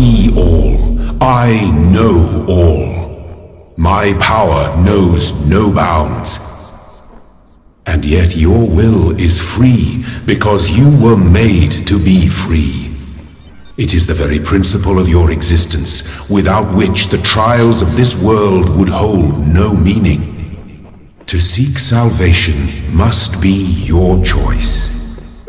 see all. I know all. My power knows no bounds. And yet your will is free because you were made to be free. It is the very principle of your existence, without which the trials of this world would hold no meaning. To seek salvation must be your choice.